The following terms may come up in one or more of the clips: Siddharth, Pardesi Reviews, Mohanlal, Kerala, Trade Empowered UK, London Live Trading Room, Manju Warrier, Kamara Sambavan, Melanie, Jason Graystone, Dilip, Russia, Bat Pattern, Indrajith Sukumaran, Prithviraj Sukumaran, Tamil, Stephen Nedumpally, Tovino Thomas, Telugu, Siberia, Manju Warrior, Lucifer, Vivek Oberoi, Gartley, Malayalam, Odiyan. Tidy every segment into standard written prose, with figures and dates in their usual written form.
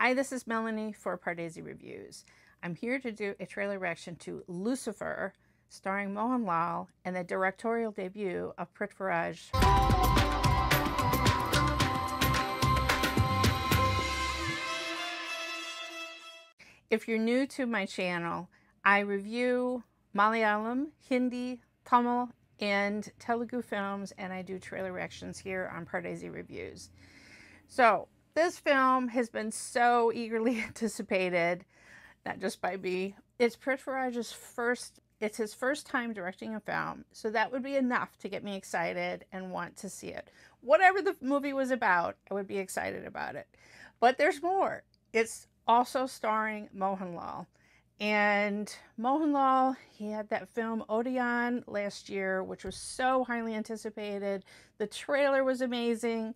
Hi, this is Melanie for Pardesi Reviews. I'm here to do a trailer reaction to Lucifer, starring Mohanlal, and the directorial debut of Prithviraj. If you're new to my channel, I review Malayalam, Hindi, Tamil, and Telugu films, and I do trailer reactions here on Pardesi Reviews. So, this film has been so eagerly anticipated, not just by me. It's Prithviraj's first, it's his first time directing a film, so that would be enough to get me excited and want to see it. Whatever the movie was about, I would be excited about it. But there's more. It's also starring Mohanlal. And Mohanlal, he had that film Odiyan last year, which was so highly anticipated. The trailer was amazing.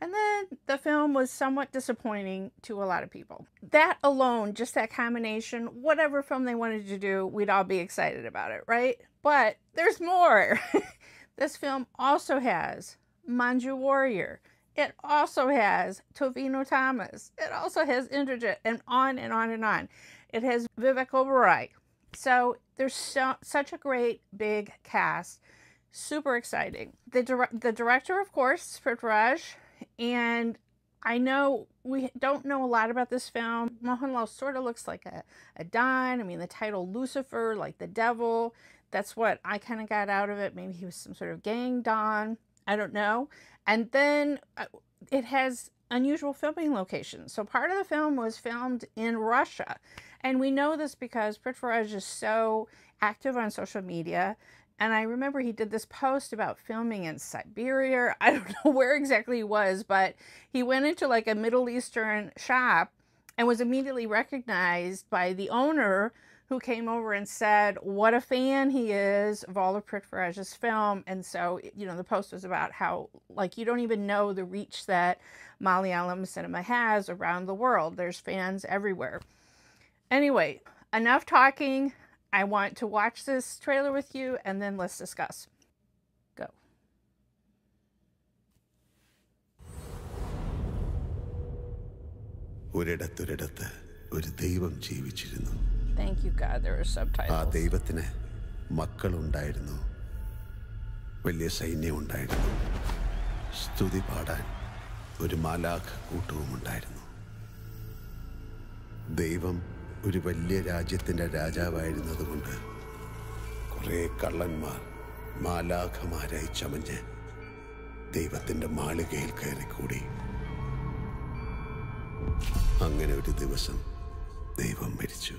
And then the film was somewhat disappointing to a lot of people. That alone, just that combination, whatever film they wanted to do, we'd all be excited about it, right? But there's more. This film also has Manju Warrier. It also has Tovino Thomas. It also has Indrajith, and on and on and on. It has Vivek Oberoi. So there's such a great big cast. Super exciting. The director, of course, Prithviraj. And I know we don't know a lot about this film. Mohanlal sort of looks like a Don. I mean, the title Lucifer, like the devil. That's what I kind of got out of it. Maybe he was some sort of gang Don. I don't know. And then it has unusual filming locations. So part of the film was filmed in Russia. And we know this because Prithviraj is so active on social media. And I remember he did this post about filming in Siberia. I don't know where exactly he was, but he went into like a Middle Eastern shop and was immediately recognized by the owner, who came over and said what a fan he is of all of Prithviraj's film. And so, you know, the post was about how, like, you don't even know the reach that Malayalam cinema has around the world. There's fans everywhere. Anyway, enough talking. I want to watch this trailer with you, and then let's discuss. Go. Thank you, God, there are subtitles. ഒരു വലിയ രാജ്യത്തിന്റെ രാജാവായിരുന്നതുകൊണ്ട് കുറേ കള്ളന്മാർ മാലാഖമാരായി ചമഞ്ഞ് ദൈവത്തിന്റെ മാളികയിൽ കയറിക്കൂടി. അങ്ങനെ ഒരു ദിവസം ദൈവം മരിച്ചു.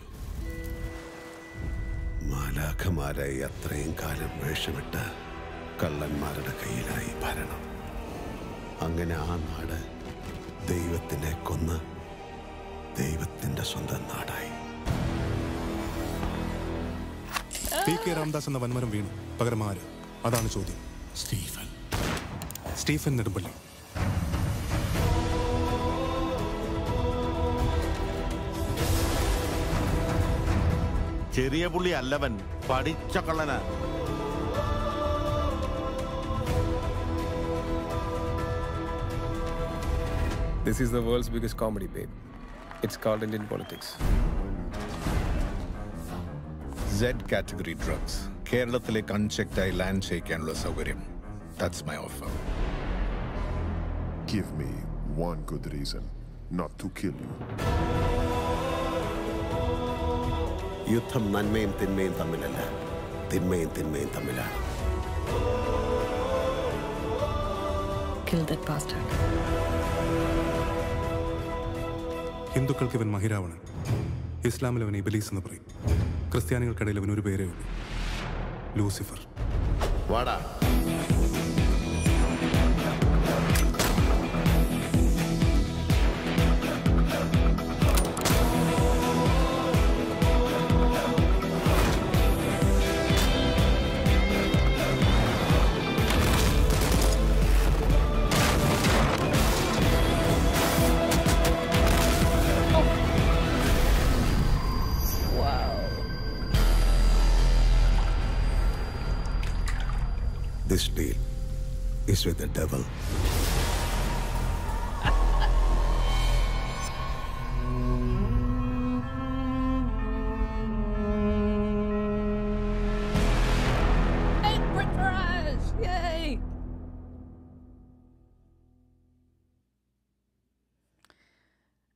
മാലാഖമാരായി അത്രയും കാലം വേഷമിട്ട കള്ളന്മാരുടെ കയ്യിലായി ഭരണം. അങ്ങനെ ആ നാട് ദൈവത്തിനെ കൊന്ന് ദൈവത്തിന്റെ സ്വന്തം നാടായി. രാമദാസ് എന്ന വൻമരം വീണു. പകരമാര്? അതാണ് ചോദ്യം. സ്റ്റീഫൻ നെടുമ്പള്ളി. ചെറിയ പുള്ളി അല്ലവൻ, പഠിച്ച കള്ളനാ. This is the world's biggest comedy, babe. It's called Indian politics. Z-category drugs. Keralathile unchecked I land shake and saukaryam. That's my offer. Give me one good reason not to kill you. Yutham nanmayum tinmayum tamilalla. Tinmayum tinmayum tamilla. Kill that bastard. ഹിന്ദുക്കൾക്ക് ഇവൻ മഹിരാവണൻ, ഇസ്ലാമിലവൻ ഇബിലീസ് എന്ന് പറയും, ക്രിസ്ത്യാനികൾക്കിടയിൽ അവൻ ഒരു പേരേ ഉള്ളൂ, Lucifer. This deal is with the devil.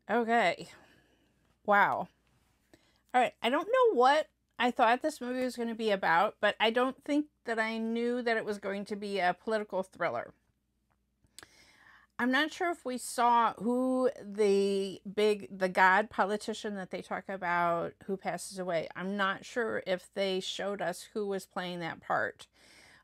Okay. Wow. All right. I don't know what I thought this movie was going to be about, but I don't think that I knew that it was going to be a political thriller. I'm not sure if we saw who the god politician that they talk about who passes away. I'm not sure if they showed us who was playing that part.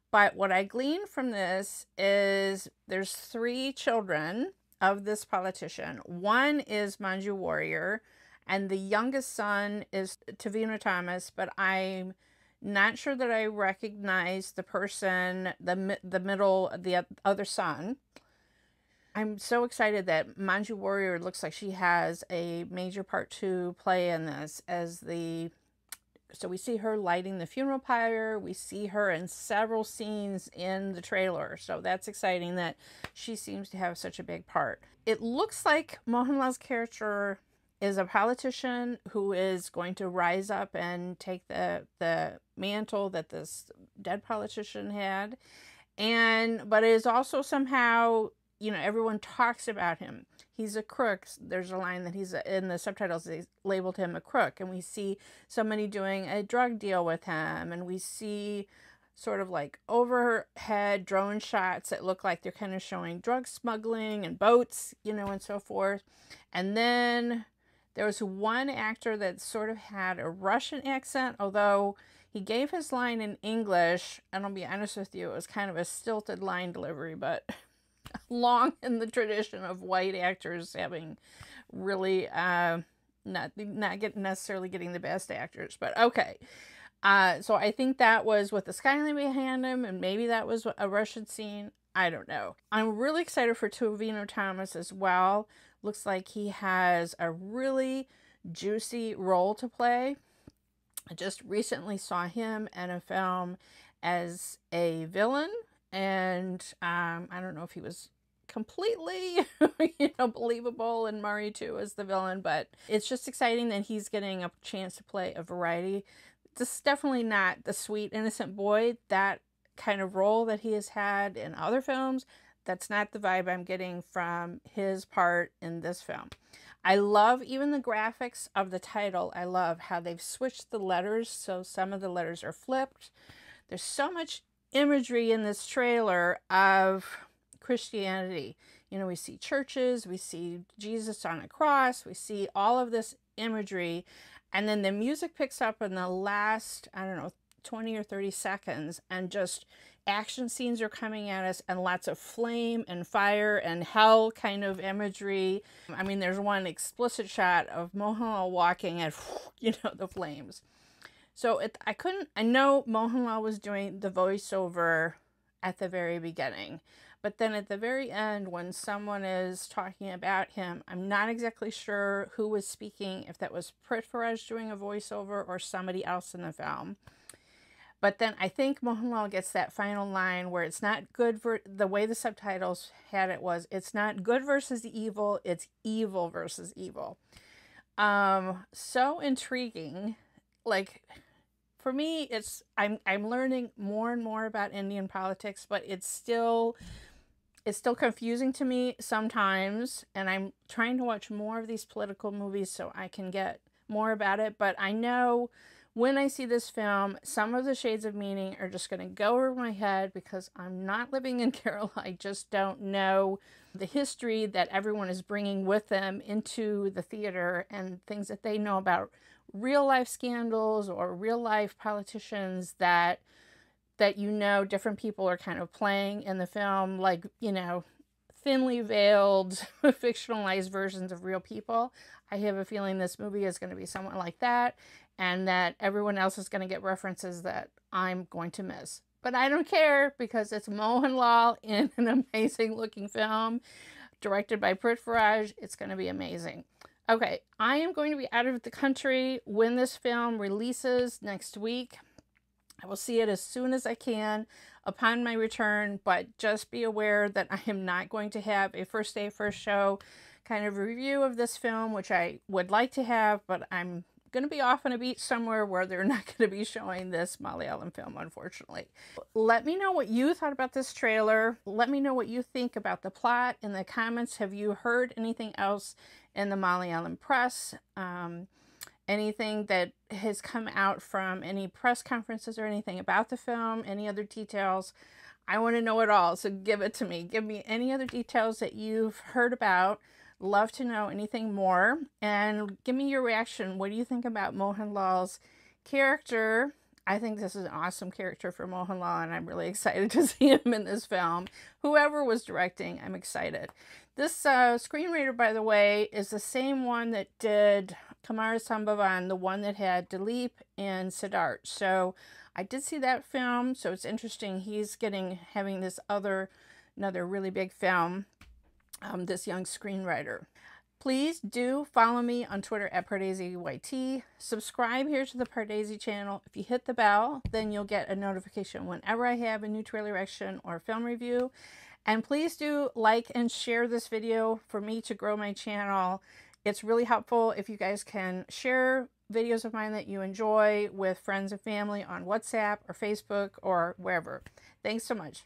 But what I gleaned from this is there's three children of this politician. One is Manju Warrior, and the youngest son is Tovino Thomas, but I'm not sure that I recognize the person, the other son. I'm so excited that Manju Warrior looks like she has a major part to play in this as the... So we see her lighting the funeral pyre. We see her in several scenes in the trailer. So that's exciting that she seems to have such a big part. It looks like Mohanlal's character is a politician who is going to rise up and take the mantle that this dead politician had. But it is also somehow... You know, everyone talks about him. He's a crook. There's a line that he's in the subtitles, they labeled him a crook. And we see somebody doing a drug deal with him. And we see sort of like overhead drone shots that look like they're kind of showing drug smuggling and boats, you know, and so forth. And then there was one actor that sort of had a Russian accent, although he gave his line in English. And I'll be honest with you, it was kind of a stilted line delivery, but... long in the tradition of white actors having really not necessarily getting the best actors, but okay. So I think that was with the skyline behind him, and maybe that was a Russian scene. I don't know. I'm really excited for Tovino Thomas as well. Looks like he has a really juicy role to play. I just recently saw him in a film as a villain. And I don't know if he was completely, you know, believable in Mari 2 as the villain, but it's just exciting that he's getting a chance to play a variety. This is definitely not the sweet, innocent boy, that kind of role that he has had in other films. That's not the vibe I'm getting from his part in this film. I love even the graphics of the title. I love how they've switched the letters, so some of the letters are flipped. There's so much imagery in this trailer of Christianity. You know, we see churches, we see Jesus on a cross, we see all of this imagery, and then the music picks up in the last, I don't know, 20 or 30 seconds, and just action scenes are coming at us, and lots of flame and fire and hell kind of imagery. I mean, there's one explicit shot of Mohanlal walking and, you know, the flames. So I know Mohanlal was doing the voiceover at the very beginning, but then at the very end when someone is talking about him, I'm not exactly sure who was speaking, if that was Prithviraj doing a voiceover or somebody else in the film. But then I think Mohanlal gets that final line where it's not good, the way the subtitles had it was, it's not good versus evil, it's evil versus evil. So intriguing. Like, for me, it's I'm learning more and more about Indian politics, but it's still confusing to me sometimes, and I'm trying to watch more of these political movies so I can get more about it. But I know when I see this film, some of the shades of meaning are just going to go over my head because I'm not living in Kerala. I just don't know the history that everyone is bringing with them into the theater and things that they know about real life scandals or real life politicians that you know different people are kind of playing in the film, like, you know, thinly veiled fictionalized versions of real people. I have a feeling this movie is going to be somewhat like that, and that everyone else is going to get references that I'm going to miss. But I don't care because it's Mohanlal in an amazing looking film directed by Prithviraj. It's going to be amazing. Okay, I am going to be out of the country when this film releases next week. I will see it as soon as I can upon my return, but just be aware that I am not going to have a first day, first show kind of review of this film, which I would like to have, but I'm going to be off on a beach somewhere where they're not going to be showing this Malayalam film, unfortunately. Let me know what you thought about this trailer. Let me know what you think about the plot in the comments. Have you heard anything else in the Molly Allen press. Anything that has come out from any press conferences or anything about the film, any other details. I want to know it all, so give it to me. Give me any other details that you've heard about. Love to know anything more. And give me your reaction. What do you think about Mohanlal's character? I think this is an awesome character for Mohanlal, and I'm really excited to see him in this film. Whoever was directing, I'm excited. This screenwriter, by the way, is the same one that did Kamara Sambavan, the one that had Dilip and Siddharth. So I did see that film, so it's interesting. He's having this another really big film, this young screenwriter. Please do follow me on Twitter at PardesiYT. Subscribe here to the Pardesi channel. If you hit the bell, then you'll get a notification whenever I have a new trailer reaction or film review. And please do like and share this video for me to grow my channel. It's really helpful if you guys can share videos of mine that you enjoy with friends and family on WhatsApp or Facebook or wherever. Thanks so much.